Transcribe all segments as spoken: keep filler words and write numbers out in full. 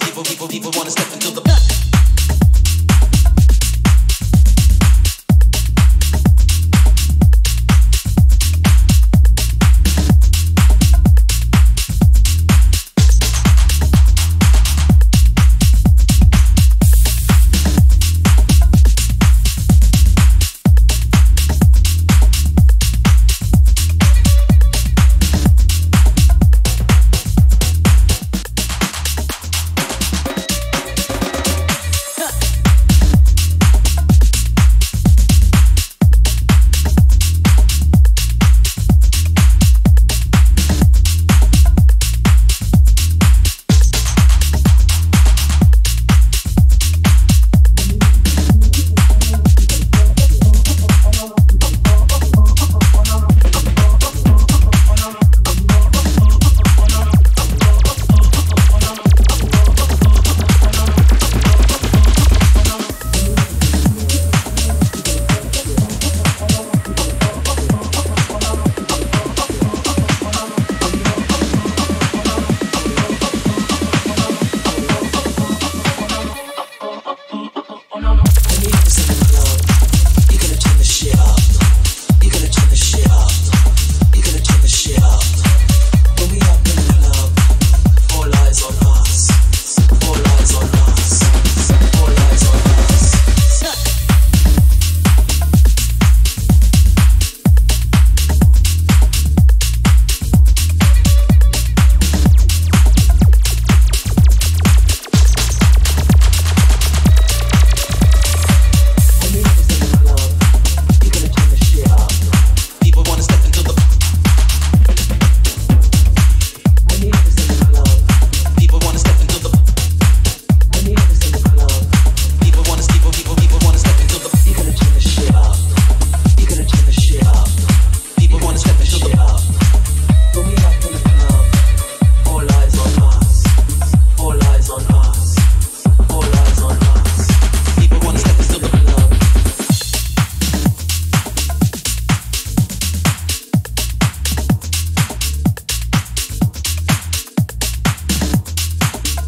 wanna people, people, people wanna step into the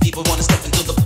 people wanna step into the